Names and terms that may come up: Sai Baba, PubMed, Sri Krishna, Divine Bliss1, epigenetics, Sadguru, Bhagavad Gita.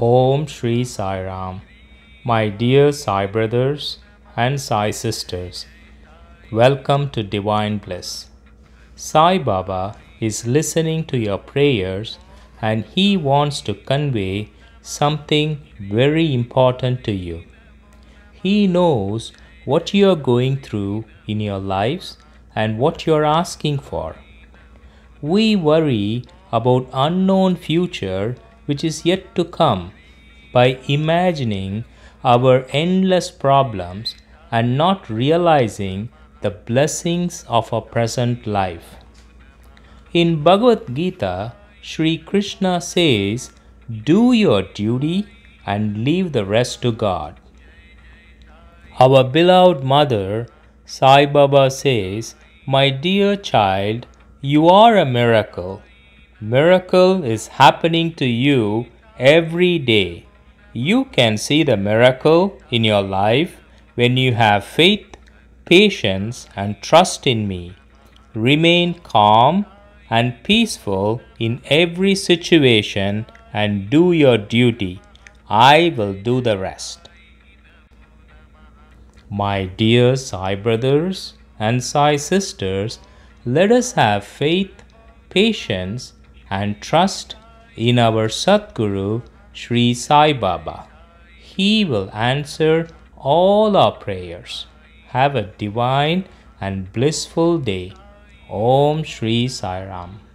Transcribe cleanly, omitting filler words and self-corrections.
Om Shri Sai Ram. My dear Sai brothers and Sai sisters, welcome to Divine Bliss. Sai Baba is listening to your prayers and he wants to convey something very important to you. He knows what you are going through in your lives and what you are asking for. We worry about unknown future which is yet to come by imagining our endless problems and not realizing the blessings of our present life. In Bhagavad Gita, Sri Krishna says, "Do your duty and leave the rest to God." Our beloved mother, Sai Baba, says, "My dear child, you are a miracle. Miracle is happening to you every day. You can see the miracle in your life when you have faith, patience and trust in me. Remain calm and peaceful in every situation and do your duty. I will do the rest." My dear Sai brothers and Sai sisters, let us have faith, patience and trust in our Sadguru, Sri Sai Baba. He will answer all our prayers. Have a divine and blissful day. Om Shri Sai Ram.